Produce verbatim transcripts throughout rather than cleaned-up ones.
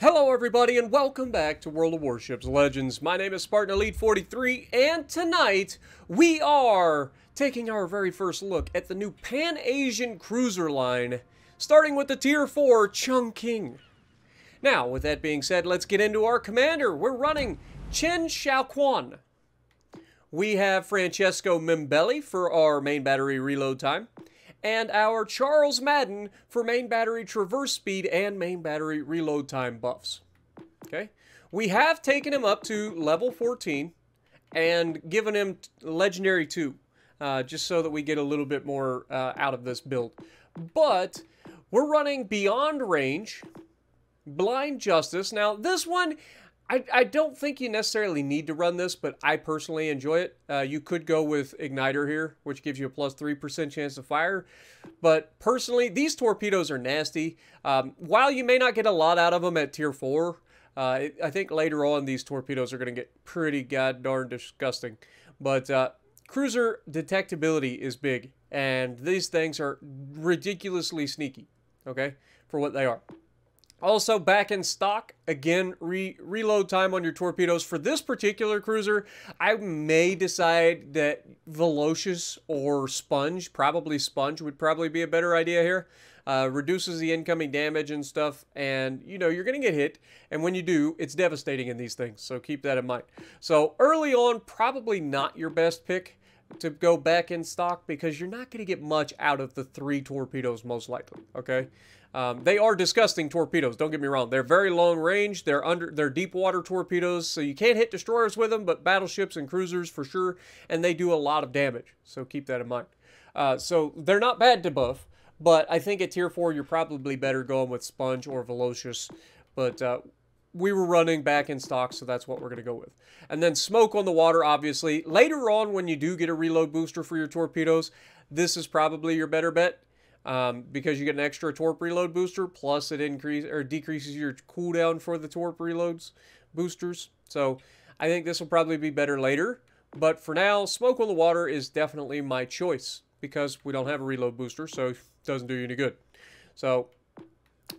Hello everybody and welcome back to World of Warships Legends. My name is Spartan Elite forty-three and tonight we are taking our very first look at the new Pan-Asian cruiser line, starting with the tier four Chongqing. Now with that being said, let's get into our commander. We're running Chen Xiaokuan. We have Francesco Mimbelli for our main battery reload time, and our Charles Madden for main battery traverse speed and main battery reload time buffs. Okay, we have taken him up to level fourteen and given him legendary two, uh, just so that we get a little bit more uh, out of this build. But we're running Beyond Range, Blind Justice. Now this one, I, I don't think you necessarily need to run this, but I personally enjoy it. Uh, you could go with Igniter here, which gives you a plus three percent chance to fire. But personally, these torpedoes are nasty. Um, while you may not get a lot out of them at tier four, uh, it, I think later on these torpedoes are going to get pretty god darn disgusting. But uh, cruiser detectability is big, and these things are ridiculously sneaky, okay, for what they are. Also back in stock, again, re reload time on your torpedoes. For this particular cruiser, I may decide that Velocious or Sponge, probably Sponge would probably be a better idea here. Uh, reduces the incoming damage and stuff, and you know, you're going to get hit, and when you do, it's devastating in these things, so keep that in mind. So early on, probably not your best pick to go back in stock because you're not going to get much out of the three torpedoes most likely, okay? Um, they are disgusting torpedoes, don't get me wrong. They're very long range, they're under, they're deep water torpedoes, so you can't hit destroyers with them, but battleships and cruisers for sure, and they do a lot of damage, so keep that in mind. Uh, so they're not bad to buff, but I think at tier four you're probably better going with Sponge or Velocious, but uh, we were running back in stock, so that's what we're going to go with. And then Smoke on the Water, obviously. Later on, when you do get a reload booster for your torpedoes, this is probably your better bet um, because you get an extra torp reload booster, plus it increase or decreases your cooldown for the torp reloads boosters. So I think this will probably be better later. But for now, Smoke on the Water is definitely my choice because we don't have a reload booster, so it doesn't do you any good. So...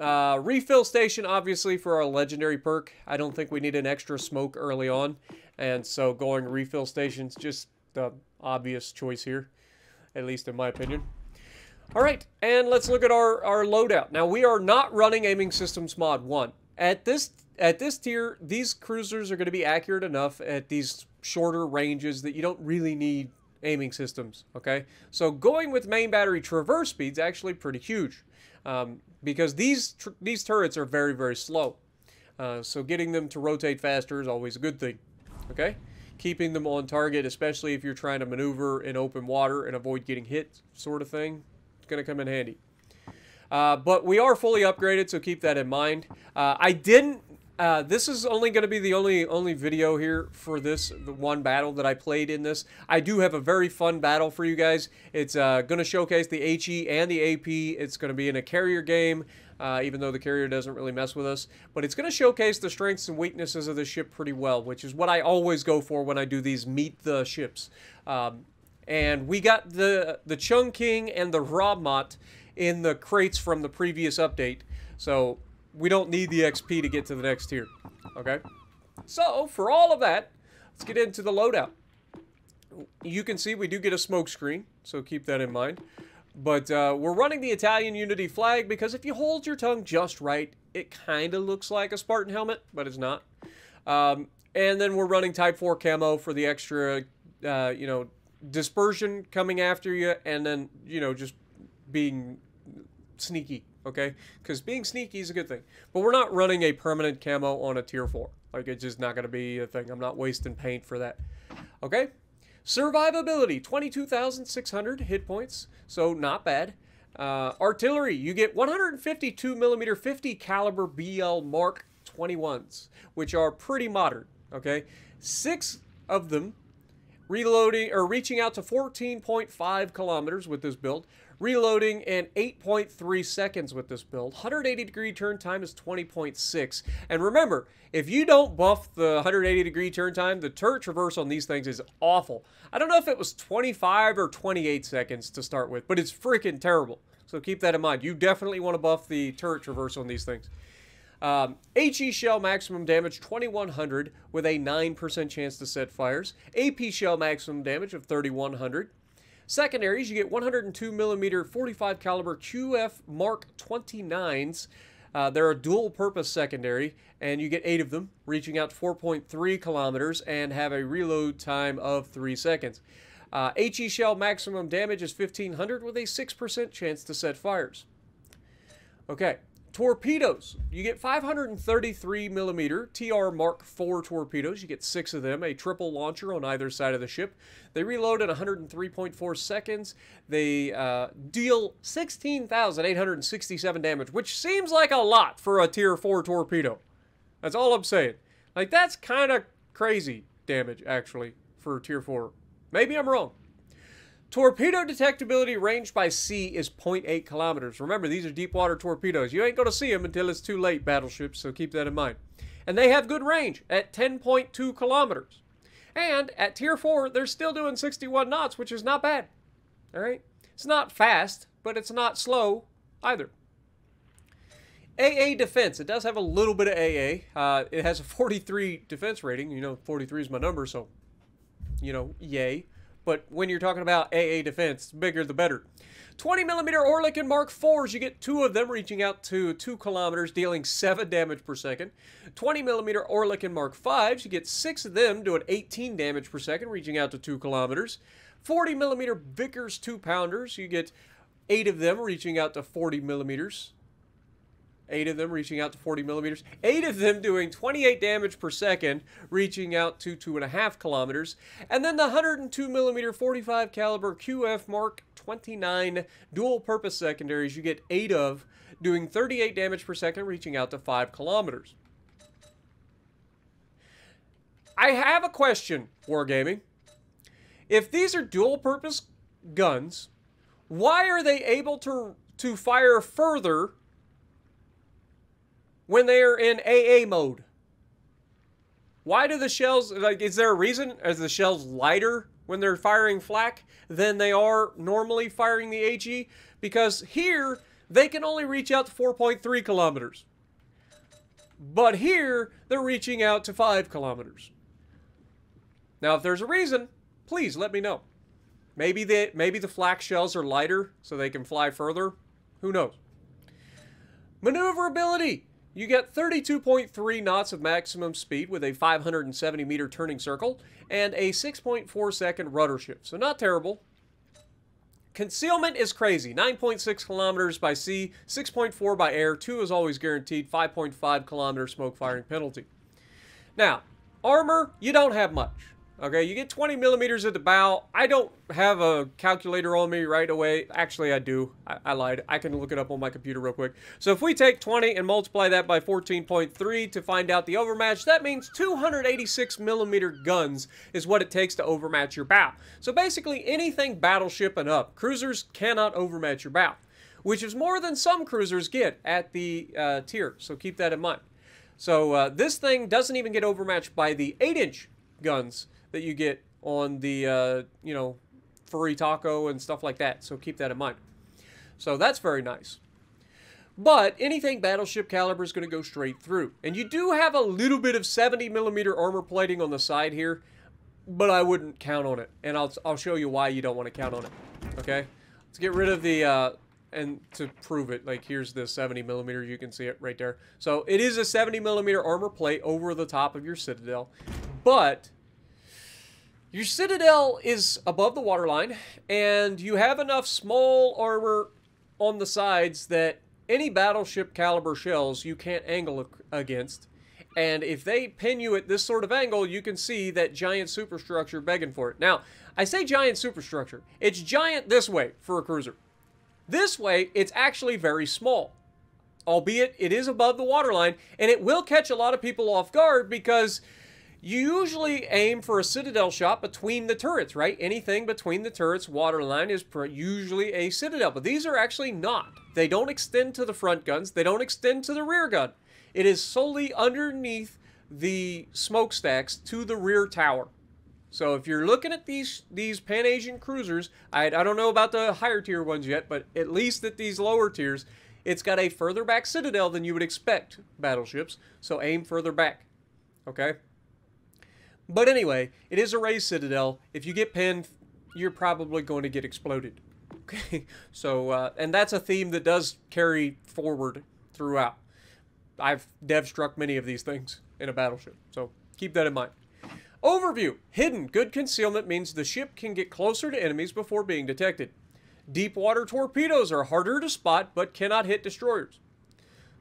Uh, refill station, obviously, for our legendary perk. I don't think we need an extra smoke early on, and so going refill station's just the obvious choice here, at least in my opinion. All right, and let's look at our, our loadout. Now, we are not running Aiming Systems Mod one. At this, at this tier, these cruisers are going to be accurate enough at these shorter ranges that you don't really need aiming systems, okay? So going with main battery traverse speed's actually pretty huge. Um, because these tr these turrets are very, very slow. Uh, so getting them to rotate faster is always a good thing, okay? Keeping them on target, especially if you're trying to maneuver in open water and avoid getting hit sort of thing, it's going to come in handy. Uh, but we are fully upgraded, so keep that in mind. Uh, I didn't... Uh, this is only going to be the only only video here for this, the one battle that I played in this. I do have a very fun battle for you guys. It's uh, going to showcase the H E and the A P. It's going to be in a carrier game, uh, even though the carrier doesn't really mess with us. But it's going to showcase the strengths and weaknesses of the ship pretty well, which is what I always go for when I do these meet the ships. Um, and we got the, the Chongqing and the Rob Mot in the crates from the previous update. So... we don't need the X P to get to the next tier, okay? So, for all of that, let's get into the loadout. You can see we do get a smoke screen, so keep that in mind. But uh, we're running the Italian Unity flag because if you hold your tongue just right, it kind of looks like a Spartan helmet, but it's not. Um, and then we're running Type four camo for the extra, uh, you know, dispersion coming after you and then, you know, just being sneaky. Okay, because being sneaky is a good thing. But we're not running a permanent camo on a tier four. Like, it's just not going to be a thing. I'm not wasting paint for that. Okay, survivability, twenty-two thousand six hundred hit points, so not bad. Uh, artillery, you get one fifty-two millimeter fifty caliber B L Mark twenty-ones, which are pretty modern, okay? Six of them reloading or reaching out to fourteen point five kilometers with this build. Reloading in eight point three seconds with this build. one hundred eighty degree turn time is twenty point six. And remember, if you don't buff the one hundred eighty degree turn time, the turret traverse on these things is awful. I don't know if it was twenty-five or twenty-eight seconds to start with, but it's freaking terrible. So keep that in mind. You definitely want to buff the turret traverse on these things. Um, HE shell maximum damage twenty-one hundred with a nine percent chance to set fires. A P shell maximum damage of thirty-one hundred. Secondaries, you get one hundred two millimeter forty-five caliber Q F Mark twenty-nines. Uh, they're a dual-purpose secondary, and you get eight of them, reaching out to four point three kilometers and have a reload time of three seconds. Uh, HE shell maximum damage is fifteen hundred with a six percent chance to set fires. Okay, torpedoes. You get five hundred thirty-three millimeter T R Mark four torpedoes. You get six of them, a triple launcher on either side of the ship. They reload at one hundred three point four seconds. They uh, deal sixteen thousand eight hundred sixty-seven damage, which seems like a lot for a Tier four torpedo. That's all I'm saying. Like, that's kind of crazy damage, actually, for Tier four. Maybe I'm wrong. Torpedo detectability range by sea is zero point eight kilometers. Remember, these are deep water torpedoes. You ain't going to see them until it's too late, battleships, so keep that in mind. And they have good range at ten point two kilometers. And at Tier four, they're still doing sixty-one knots, which is not bad. All right? It's not fast, but it's not slow either. A A defense. It does have a little bit of A A. Uh, it has a forty-three defense rating. You know, forty-three is my number, so, you know, yay. But when you're talking about A A defense, bigger the better. twenty millimeter Orlikan Mark fours, you get two of them, reaching out to two kilometers, dealing seven damage per second. twenty millimeter Orlikan Mark fives, you get six of them, doing eighteen damage per second, reaching out to two kilometers. forty millimeter Vickers two pounders, you get eight of them, reaching out to forty millimeters. Eight of them reaching out to forty millimeters. Eight of them doing twenty-eight damage per second, reaching out to two and a half kilometers. And then the one hundred two millimeter forty-five caliber Q F Mark twenty-nine dual-purpose secondaries you get eight of, doing thirty-eight damage per second, reaching out to five kilometers. I have a question, Wargaming. If these are dual-purpose guns, why are they able to to fire further when they are in A A mode? Why do the shells, like, is there a reason? Is the shells lighter when they're firing flak than they are normally firing the A G? Because here, they can only reach out to four point three kilometers. But here, they're reaching out to five kilometers. Now, if there's a reason, please let me know. Maybe the, maybe the flak shells are lighter so they can fly further. Who knows? Maneuverability. You get thirty-two point three knots of maximum speed with a five hundred seventy meter turning circle and a six point four second rudder shift. So not terrible. Concealment is crazy. nine point six kilometers by sea, six point four by air, two is always guaranteed, five point five kilometer smoke firing penalty. Now, armor, you don't have much. Okay, you get twenty millimeters at the bow. I don't have a calculator on me right away. Actually, I do. I, I lied. I can look it up on my computer real quick. So if we take twenty and multiply that by fourteen point three to find out the overmatch, that means two hundred eighty-six millimeter guns is what it takes to overmatch your bow. So basically anything battleship and up, cruisers cannot overmatch your bow, which is more than some cruisers get at the uh, tier. So keep that in mind. So uh, this thing doesn't even get overmatched by the eight inch guns that you get on the, uh, you know, furry taco and stuff like that. So keep that in mind. So that's very nice. But anything battleship caliber is going to go straight through. And you do have a little bit of seventy millimeter armor plating on the side here, but I wouldn't count on it. And I'll, I'll show you why you don't want to count on it. Okay? Let's get rid of the, uh, and to prove it, like, here's the seventy millimeter. You can see it right there. So it is a seventy millimeter armor plate over the top of your Citadel. But your Citadel is above the waterline, and you have enough small armor on the sides that any battleship caliber shells you can't angle against. And if they pin you at this sort of angle, you can see that giant superstructure begging for it. Now, I say giant superstructure. It's giant this way for a cruiser. This way, it's actually very small, albeit it is above the waterline, and it will catch a lot of people off guard because you usually aim for a Citadel shot between the turrets, right? Anything between the turrets, waterline, is usually a Citadel. But these are actually not. They don't extend to the front guns. They don't extend to the rear gun. It is solely underneath the smokestacks to the rear tower. So if you're looking at these, these Pan-Asian cruisers, I, I don't know about the higher tier ones yet, but at least at these lower tiers, It's got a further back citadel than you would expect, battleships, so aim further back, okay? But anyway, it is a raised citadel. If you get pinned, you're probably going to get exploded, okay? So, uh, and that's a theme that does carry forward throughout. I've dev struck many of these things in a battleship, so keep that in mind. Overview. Hidden. Good concealment means the ship can get closer to enemies before being detected. Deep water torpedoes are harder to spot but cannot hit destroyers.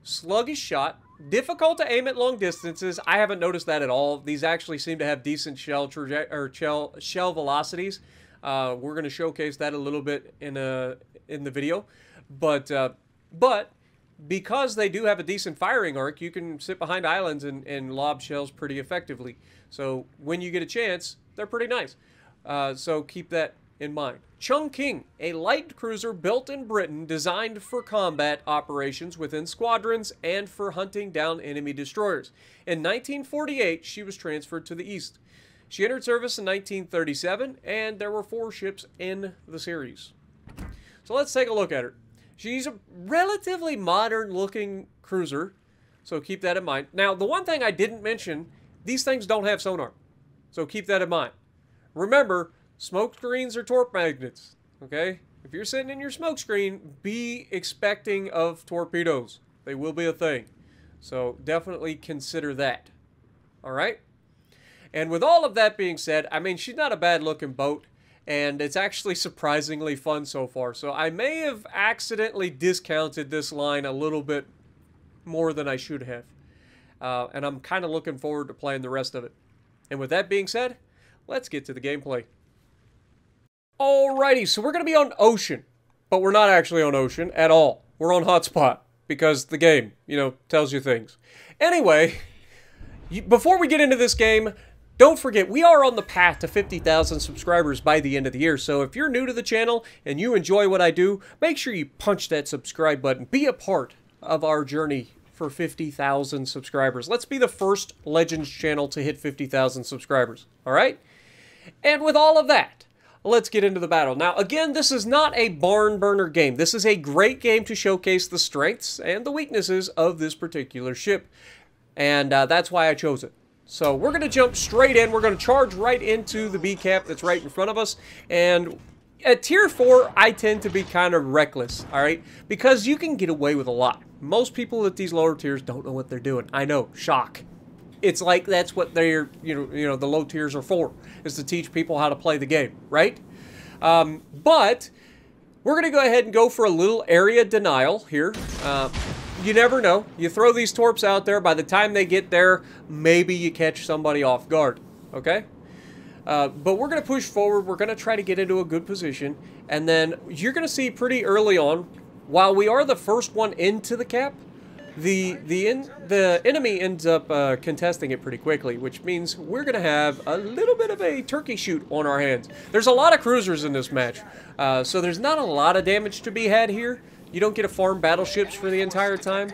Sluggish shot. Difficult to aim at long distances. I haven't noticed that at all. These actually seem to have decent shell traje- or shell, shell velocities. Uh, we're going to showcase that a little bit in, a, in the video. But, uh, but because they do have a decent firing arc, you can sit behind islands and, and lob shells pretty effectively. So when you get a chance, they're pretty nice. Uh, so keep that in mind. Chongqing, a light cruiser built in Britain, designed for combat operations within squadrons and for hunting down enemy destroyers. In nineteen forty-eight, she was transferred to the East. She entered service in nineteen thirty-seven, and there were four ships in the series. So let's take a look at her. She's a relatively modern-looking cruiser, so keep that in mind. Now, the one thing I didn't mention, these things don't have sonar, so keep that in mind. Remember, smoke screens are torp magnets, okay? If you're sitting in your smoke screen, be expecting of torpedoes. They will be a thing, so definitely consider that, all right? And with all of that being said, I mean, she's not a bad-looking boat. And it's actually surprisingly fun so far. So I may have accidentally discounted this line a little bit more than I should have. Uh, and I'm kind of looking forward to playing the rest of it. And with that being said, let's get to the gameplay. Alrighty, so we're going to be on Ocean. But we're not actually on Ocean at all. We're on Hotspot. Because the game, you know, tells you things. Anyway, you, before we get into this game, don't forget, we are on the path to fifty thousand subscribers by the end of the year, so if you're new to the channel and you enjoy what I do, make sure you punch that subscribe button. Be a part of our journey for fifty thousand subscribers. Let's be the first Legends channel to hit fifty thousand subscribers, all right? And with all of that, let's get into the battle. Now, again, this is not a barn burner game. This is a great game to showcase the strengths and the weaknesses of this particular ship, and uh, that's why I chose it. So we're going to jump straight in. We're going to charge right into the B cap that's right in front of us. And at tier four, I tend to be kind of reckless, all right? Because you can get away with a lot. Most people at these lower tiers don't know what they're doing. I know, shock. It's like that's what they're, you know, you know the low tiers are for, is to teach people how to play the game, right? Um, but we're going to go ahead and go for a little area denial here. Uh, You never know. You throw these torps out there. By the time they get there, maybe you catch somebody off guard. Okay? Uh, but we're going to push forward. We're going to try to get into a good position. And then you're going to see pretty early on, while we are the first one into the cap, the the, in, the enemy ends up uh, contesting it pretty quickly, which means we're going to have a little bit of a turkey shoot on our hands. There's a lot of cruisers in this match, uh, so there's not a lot of damage to be had here. You don't get to farm battleships for the entire time.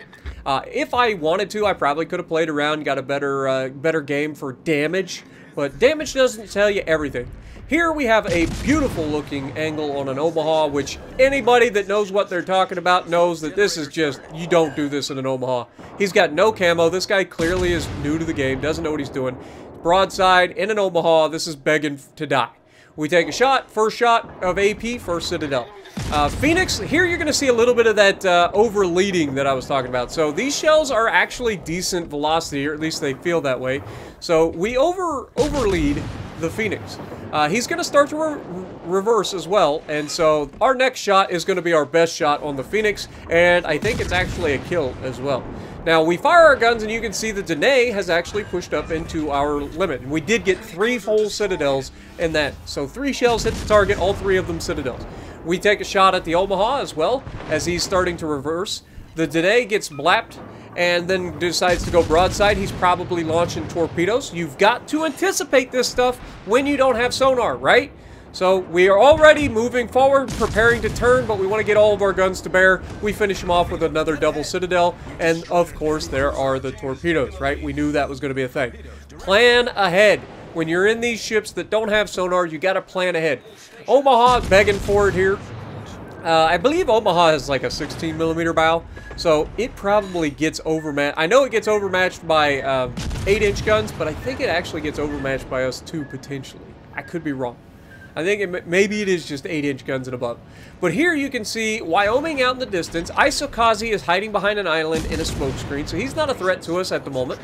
Uh, if I wanted to, I probably could have played around, got a better uh, better game for damage. But damage doesn't tell you everything. Here we have a beautiful looking angle on an Omaha, which anybody that knows what they're talking about knows that this is just, you don't do this in an Omaha. He's got no camo. This guy clearly is new to the game, doesn't know what he's doing. Broadside in an Omaha, this is begging to die. We take a shot, first shot of A P, first Citadel. Uh, Phoenix, here you're going to see a little bit of that uh, overleading that I was talking about. So these shells are actually decent velocity, or at least they feel that way. So we over overlead the Phoenix. Uh, he's going to start to re reverse as well, and so our next shot is going to be our best shot on the Phoenix, and I think it's actually a kill as well. Now, we fire our guns, and you can see that Danae has actually pushed up into our limit. And we did get three full Citadels in that. So three shells hit the target, all three of them Citadels. We take a shot at the Omaha as well, as he's starting to reverse. The Dede gets blapped, and then decides to go broadside. He's probably launching torpedoes. You've got to anticipate this stuff when you don't have sonar, right? So we are already moving forward, preparing to turn, but we want to get all of our guns to bear. We finish them off with another double Citadel, and of course there are the torpedoes, right? We knew that was going to be a thing. Plan ahead. When you're in these ships that don't have sonar, you got to plan ahead. Omaha begging for it here. Uh, I believe Omaha has like a sixteen millimeter bow, so it probably gets overmatched. I know it gets overmatched by uh, eight inch guns, but I think it actually gets overmatched by us too, potentially. I could be wrong. I think it, maybe it is just eight inch guns and above. But here you can see Wyoming out in the distance. Isokaze is hiding behind an island in a smoke screen, so he's not a threat to us at the moment.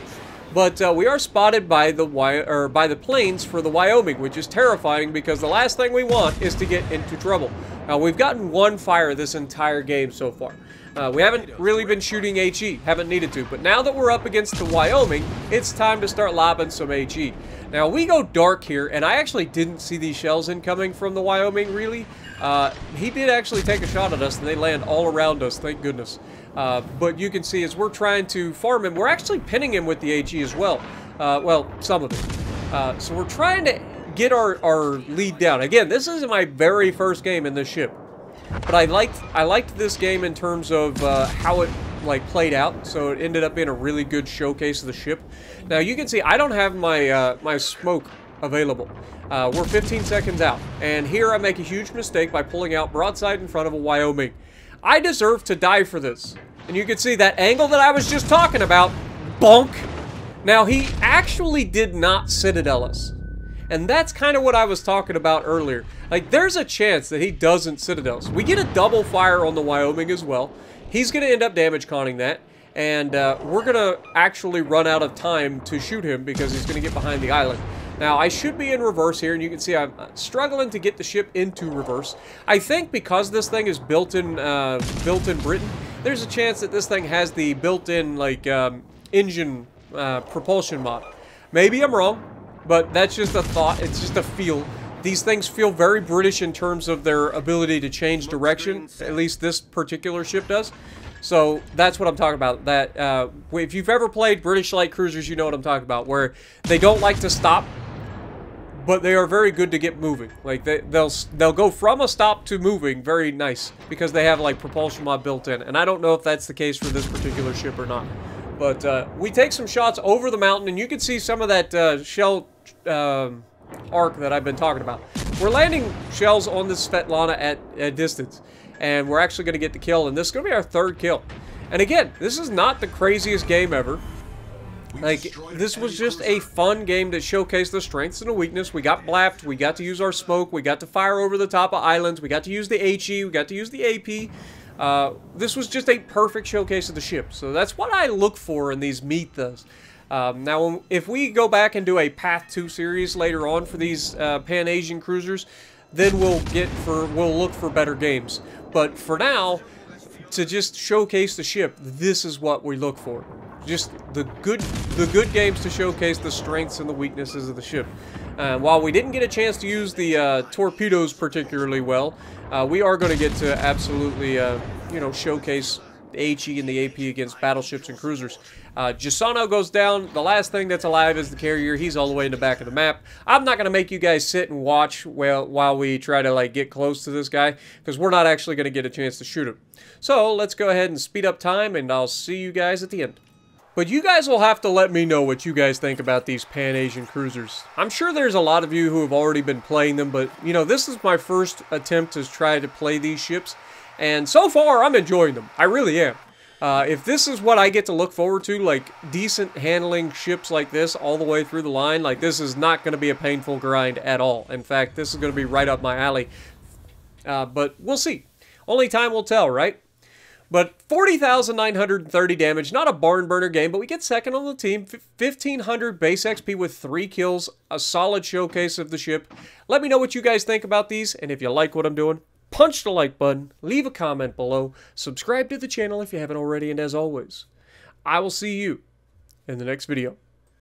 But uh, we are spotted by the wy or by the planes for the Wyoming, which is terrifying because the last thing we want is to get into trouble. Uh, we've gotten one fire this entire game so far. Uh, we haven't really been shooting H E, haven't needed to. But now that we're up against the Wyoming, it's time to start lobbing some H E. Now, we go dark here, and I actually didn't see these shells incoming from the Wyoming, really. Uh, he did actually take a shot at us, and they land all around us, thank goodness. Uh, but you can see as we're trying to farm him, we're actually pinning him with the H E as well. Uh, well, some of it. Uh, so we're trying to get our, our lead down. Again, this is my very first game in this ship. But I liked I liked this game in terms of uh, how it like played out, so it ended up being a really good showcase of the ship. Now you can see I don't have my uh, my smoke available. Uh, we're fifteen seconds out, and here I make a huge mistake by pulling out broadside in front of a Wyoming. I deserve to die for this, and you can see that angle that I was just talking about. Bonk! Now he actually did not citadel us. And that's kind of what I was talking about earlier. Like, there's a chance that he doesn't citadels. We get a double fire on the Wyoming as well. He's going to end up damage conning that. And uh, we're going to actually run out of time to shoot him because he's going to get behind the island. Now, I should be in reverse here, and you can see I'm struggling to get the ship into reverse. I think because this thing is built in, uh, built in Britain, there's a chance that this thing has the built-in, like, um, engine uh, propulsion mod. Maybe I'm wrong. But that's just a thought. It's just a feel. These things feel very British in terms of their ability to change direction. At least this particular ship does. So that's what I'm talking about. That uh, if you've ever played British light cruisers, you know what I'm talking about. Where they don't like to stop, but they are very good to get moving. Like they, they'll they'll go from a stop to moving. Very nice because they have like propulsion mod built in. And I don't know if that's the case for this particular ship or not. But uh, we take some shots over the mountain, and you can see some of that uh, shell Um, arc that I've been talking about. We're landing shells on this Svetlana at a distance, and we're actually going to get the kill, and this is going to be our third kill. And again, this is not the craziest game ever. Like, this was just a fun game to showcase the strengths and the weakness. We got blapped, we got to use our smoke, we got to fire over the top of islands, we got to use the H E, we got to use the A P. Uh, this was just a perfect showcase of the ship, so that's what I look for in these meet-thas. Um, now, if we go back and do a Path two series later on for these uh, Pan-Asian cruisers, then we'll get for we'll look for better games. But for now, to just showcase the ship, this is what we look for: just the good the good games to showcase the strengths and the weaknesses of the ship. Uh, while we didn't get a chance to use the uh, torpedoes particularly well, uh, we are going to get to absolutely uh, you know showcase H E and the A P against battleships and cruisers. Uh, Giussano goes down. The last thing that's alive is the carrier. He's all the way in the back of the map. I'm not going to make you guys sit and watch while, while we try to like get close to this guy because we're not actually going to get a chance to shoot him. So let's go ahead and speed up time, and I'll see you guys at the end. But you guys will have to let me know what you guys think about these Pan-Asian cruisers. I'm sure there's a lot of you who have already been playing them, but you know, this is my first attempt to try to play these ships. And so far, I'm enjoying them. I really am. Uh, if this is what I get to look forward to, like decent handling ships like this all the way through the line, like this is not going to be a painful grind at all. In fact, this is going to be right up my alley. Uh, but we'll see. Only time will tell, right? But forty thousand nine hundred thirty damage, not a barn burner game, but we get second on the team, fifteen hundred base X P with three kills, a solid showcase of the ship. Let me know what you guys think about these, and if you like what I'm doing, punch the like button, leave a comment below, subscribe to the channel if you haven't already, and as always, I will see you in the next video.